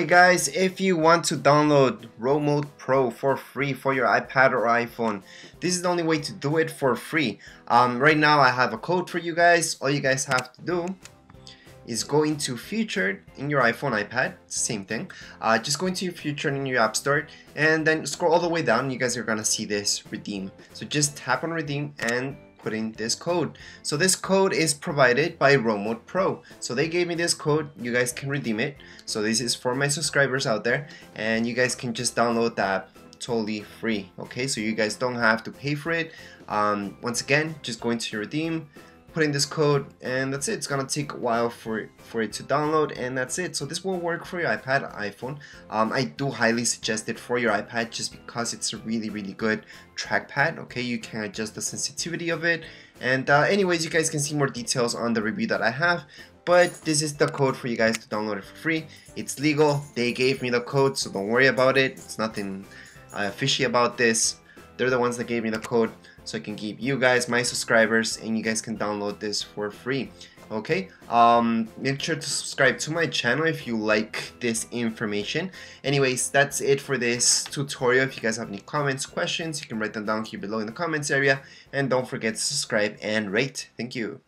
Hey guys, if you want to download Rowmote Pro for free for your iPad or iPhone, this is the only way to do it for free. Right now I have a code for you guys. All you guys have to do is go into Featured in your iPhone, iPad, same thing. Just go into your Featured in your App Store and then scroll all the way down. You guys are gonna see this redeem. So just tap on redeem and put in this code. So this code is provided by Rowmote Pro. So they gave me this code. You guys can redeem it. So this is for my subscribers out there, and you guys can just download the app totally free. Okay, so you guys don't have to pay for it. Once again, just go into your redeem, put in this code, and that's it. It's gonna take a while for it to download, and that's it. So this will work for your iPad, iPhone. I do highly suggest it for your iPad just because it's a really good trackpad. Okay, you can adjust the sensitivity of it, and anyways, you guys can see more details on the review that I have, but this is the code for you guys to download it for free. It's legal. They gave me the code, so don't worry about it. It's nothing fishy about this. They're the ones that gave me the code, so I can give you guys, my subscribers, and you guys can download this for free. Okay, make sure to subscribe to my channel if you like this information. Anyways, that's it for this tutorial. If you guys have any comments, questions, you can write them down here below in the comments area, and don't forget to subscribe and rate. Thank you.